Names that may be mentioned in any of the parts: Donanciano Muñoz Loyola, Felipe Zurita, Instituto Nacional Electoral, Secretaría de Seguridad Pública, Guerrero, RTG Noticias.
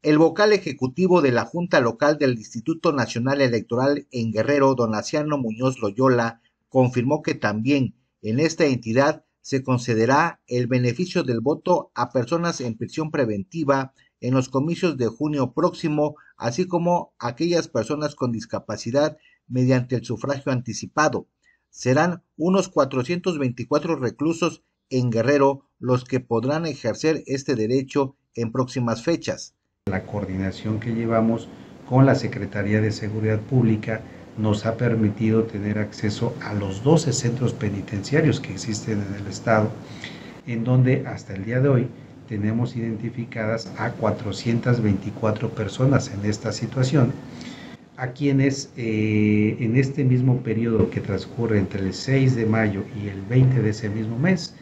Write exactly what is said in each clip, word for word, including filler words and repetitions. El vocal ejecutivo de la Junta Local del Instituto Nacional Electoral en Guerrero, Donanciano Muñoz Loyola, confirmó que también en esta entidad se concederá el beneficio del voto a personas en prisión preventiva en los comicios de junio próximo, así como a aquellas personas con discapacidad mediante el sufragio anticipado. Serán unos cuatrocientos veinticuatro reclusos en Guerrero los que podrán ejercer este derecho en próximas fechas. La coordinación que llevamos con la Secretaría de Seguridad Pública nos ha permitido tener acceso a los doce centros penitenciarios que existen en el estado, en donde hasta el día de hoy tenemos identificadas a cuatrocientas veinticuatro personas en esta situación, a quienes eh, en este mismo periodo que transcurre entre el seis de mayo y el veinte de ese mismo mes,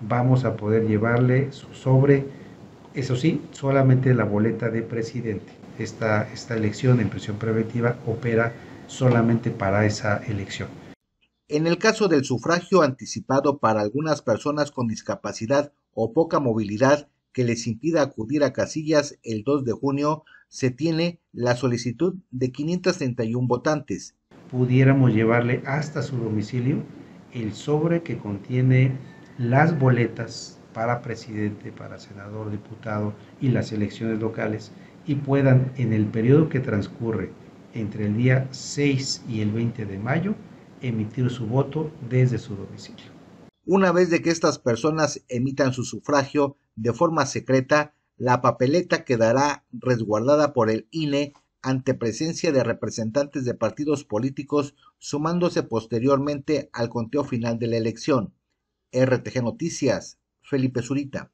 vamos a poder llevarle su sobre, eso sí, solamente la boleta de presidente. Esta, esta elección en prisión preventiva opera solamente para esa elección. En el caso del sufragio anticipado para algunas personas con discapacidad o poca movilidad que les impida acudir a casillas el dos de junio, se tiene la solicitud de quinientos treinta y uno votantes. Pudiéramos llevarle hasta su domicilio el sobre que contiene las boletas para presidente, para senador, diputado y las elecciones locales, y puedan en el periodo que transcurre entre el día seis y el veinte de mayo emitir su voto desde su domicilio. Una vez de que estas personas emitan su sufragio de forma secreta, la papeleta quedará resguardada por el I N E ante presencia de representantes de partidos políticos, sumándose posteriormente al conteo final de la elección. R T G Noticias, Felipe Zurita.